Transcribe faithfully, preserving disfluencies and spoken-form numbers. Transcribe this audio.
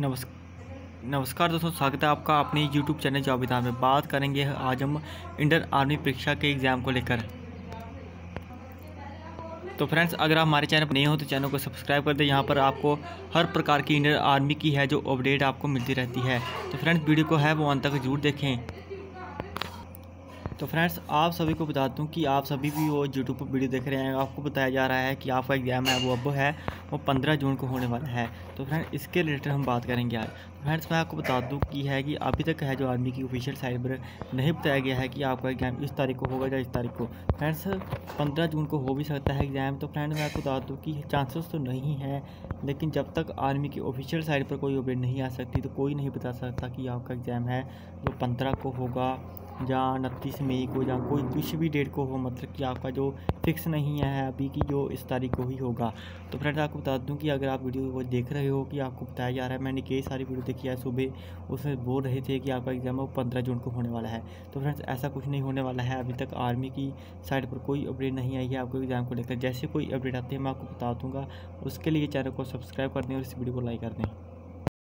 नमस्कार नमस्कार दोस्तों, स्वागत है आपका अपने YouTube चैनल जाविद अहमद में। बात करेंगे आज हम इंडियन आर्मी परीक्षा के एग्ज़ाम को लेकर। तो फ्रेंड्स, अगर आप हमारे चैनल पर नए हो तो चैनल को सब्सक्राइब कर दें। यहाँ पर आपको हर प्रकार की इंडियन आर्मी की है जो अपडेट आपको मिलती रहती है। तो फ्रेंड्स, वीडियो को है वो अंत तक जरूर देखें। तो फ्रेंड्स, आप सभी को बता दूं कि आप सभी भी वो यूट्यूब पर वीडियो देख रहे हैं, आपको बताया जा रहा है कि आपका एग्ज़ाम है वो अब है वो पंद्रह जून को होने वाला है। तो फ्रेंड्स, इसके रिलेटेड हम बात करेंगे आज। फ्रेंड्स, मैं आपको बता दूं कि है कि अभी तक है जो आर्मी की ऑफिशियल साइट पर नहीं बताया गया है कि आपका एग्ज़ाम इस तारीख को होगा या इस तारीख को। फ्रेंड्स, पंद्रह जून को हो भी सकता है एग्ज़ाम। तो फ्रेंड्स, मैं आपको बता दूँ कि चांसेस तो नहीं है, लेकिन जब तक आर्मी की ऑफिशियल साइट पर कोई अपडेट नहीं आ सकती तो कोई नहीं बता सकता कि आपका एग्ज़ाम है वो पंद्रह को होगा या उनतीस मई को या कोई कुछ भी डेट को हो। मतलब कि आपका जो फिक्स नहीं है अभी की जो इस तारीख को ही होगा। तो फ्रेंड्स, आपको बता दूं कि अगर आप वीडियो को देख रहे हो कि आपको बताया जा रहा है, मैंने कई सारी वीडियो देखी है सुबह, उसमें बोल रहे थे कि आपका एग्ज़ाम वो पंद्रह जून को होने वाला है। तो फ्रेंड्स, ऐसा कुछ नहीं होने वाला है। अभी तक आर्मी की साइट पर कोई अपडेट नहीं आई है आपको एग्ज़ाम को लेकर। जैसे कोई अपडेट आती है मैं आपको बता दूँगा। उसके लिए चैनल को सब्सक्राइब कर दें और इस वीडियो को लाइक कर दें।